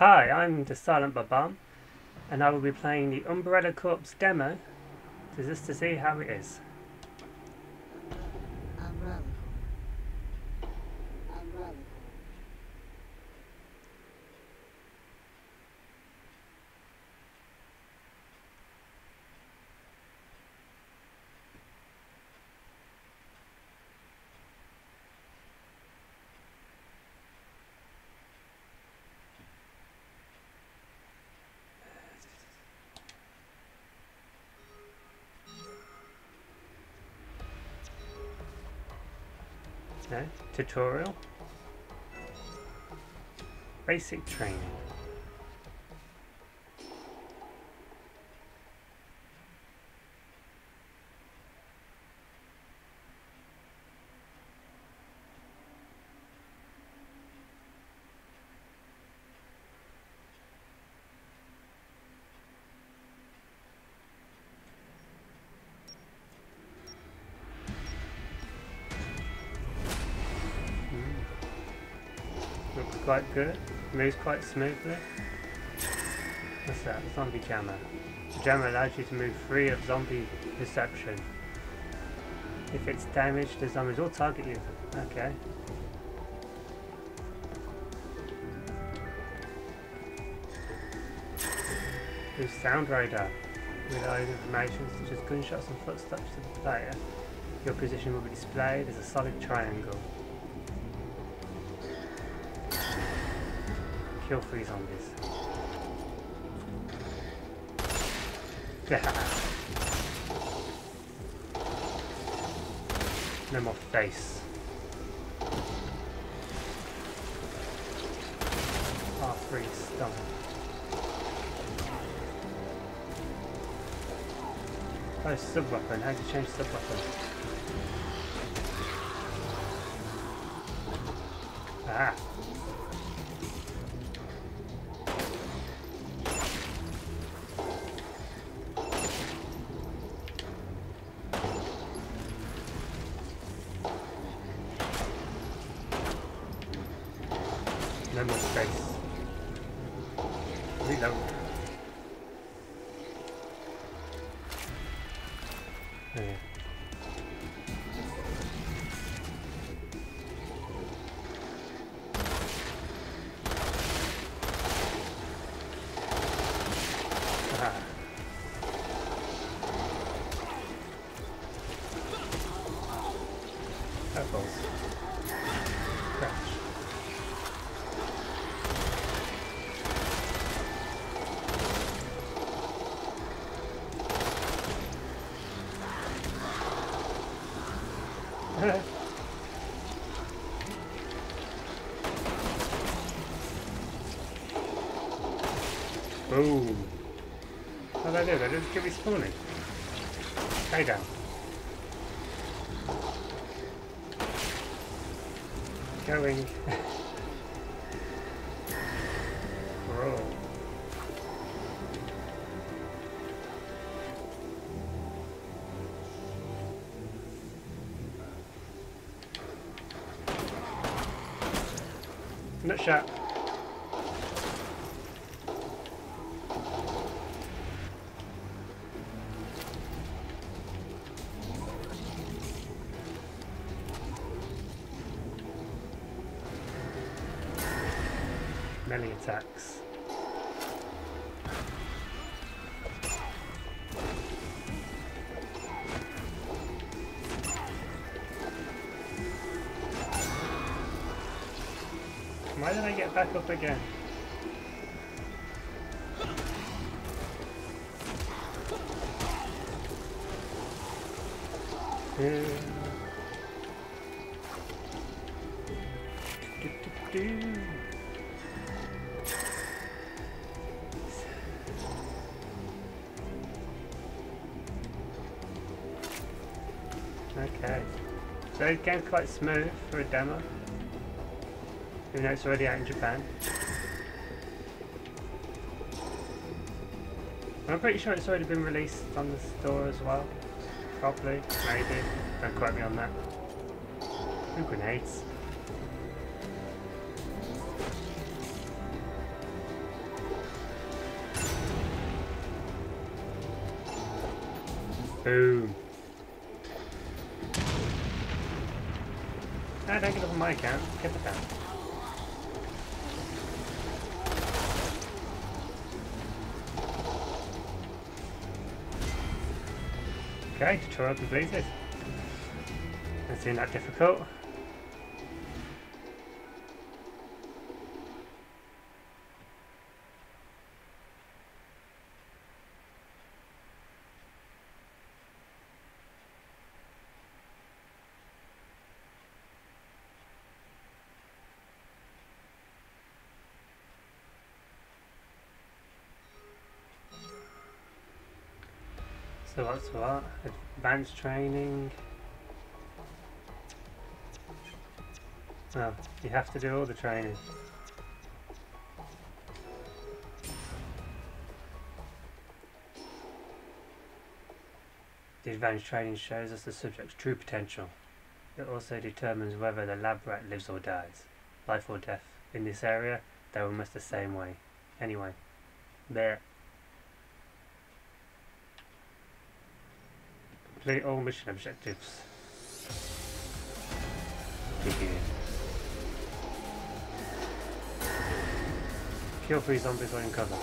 Hi, I'm the Silent Bob-Bomb, and I will be playing the Umbrella Corps demo just to see how it is. Umbrella. No, tutorial, basic training. Quite good, moves quite smoothly. What's that? Zombie jammer. The jammer allows you to move free of zombie perception. If it's damaged, the zombies will target you. Okay. There's sound radar. Reload information such as gunshots and footsteps to the player. Your position will be displayed as a solid triangle. Kill 3 zombies. No more face. R3 stun. Oh, sub weapon. How do you change sub weapon? Ah. No more space. Reload. Yeah. That falls. Crash. Boom. How did I do that? It just kept respawning. Stay down. Going. Roll. Not shot. Melee attacks. Why did I get back up again? Okay, so the game's quite smooth for a demo, even though it's already out in Japan. And I'm pretty sure it's already been released on the store as well. Probably, maybe, don't quote me on that. Ooh, grenades. Boom. No, don't get it on my account. Get the down. Okay, tutorial completed. Doesn't seem that difficult. So what's what? Advanced training. Oh, you have to do all the training. The advanced training shows us the subject's true potential. It also determines whether the lab rat lives or dies. Life or death. In this area, they're almost the same way. Anyway. There. Complete all mission objectives. Kill 3 zombies while in cover.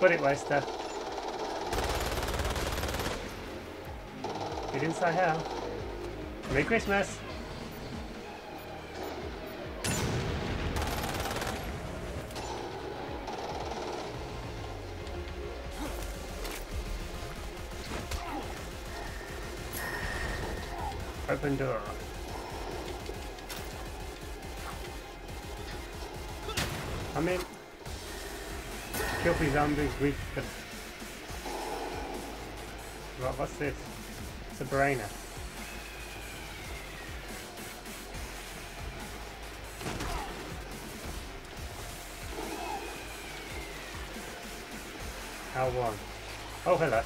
Bullet waster. Get inside hell. Merry Christmas! Open door. I'm in. Kill these zombies with the... What's this? It's a brainer. L1. Oh, hello.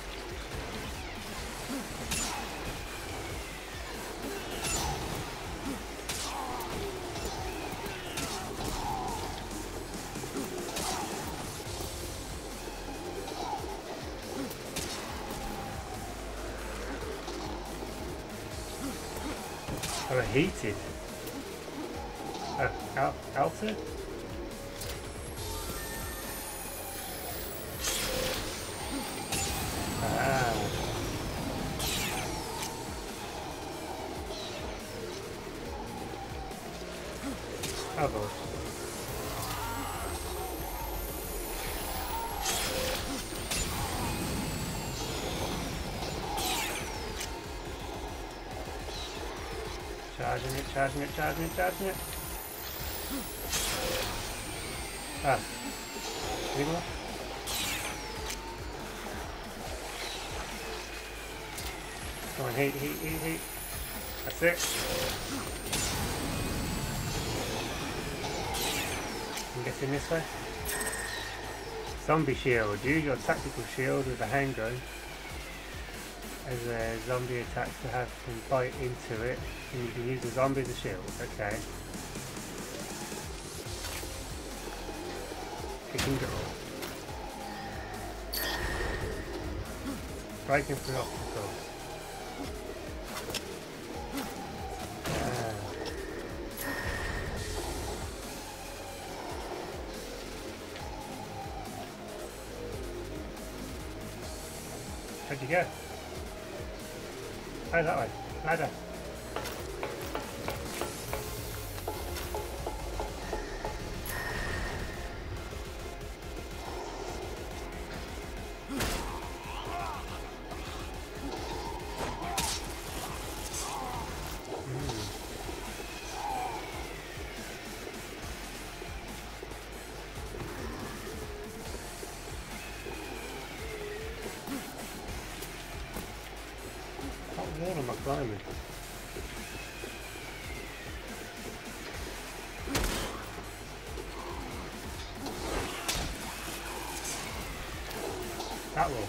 Oh, heated. Oh, Alter? Ah. Oh, boy. Charging it, charging it, charging it, charging it. Ah. Any more? Come on, heat, heat, heat, heat. That's it. I'm guessing this way. Zombie shield. Use your tactical shield with a hand gun. As a zombie attacks to have them bite into it, and you can use the zombie as a shield. Okay. Kick and go. Breaking through obstacles. How'd you go? Oh, that way. Ladder. What am I climbing? That wall.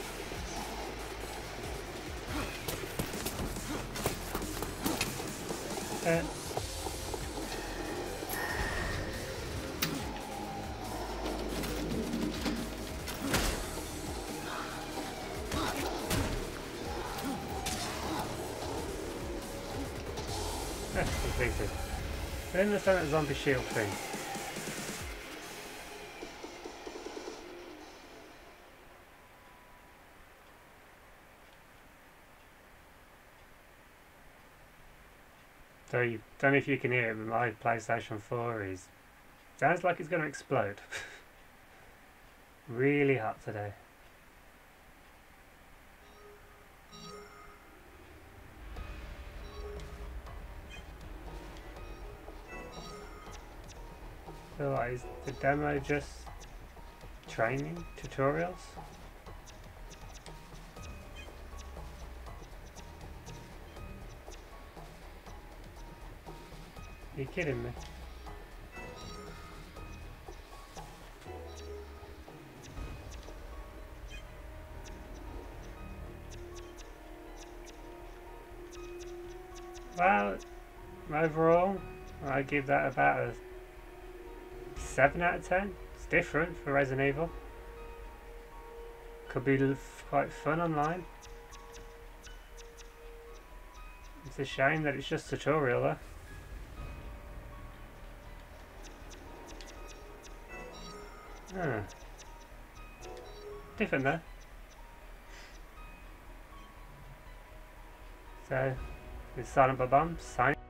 Completed. Then the Silent Zombie Shield thing. So you don't know if you can hear it, but my PlayStation 4 is... sounds like it's going to explode. Really hot today. So is the demo just training tutorials? Are you kidding me? Well, overall, I give that about a 7 out of 10. It's different for Resident Evil. Could be quite fun online. It's a shame that it's just tutorial though. Huh. Different though. So, it's Silent Bob-Bomb, sign.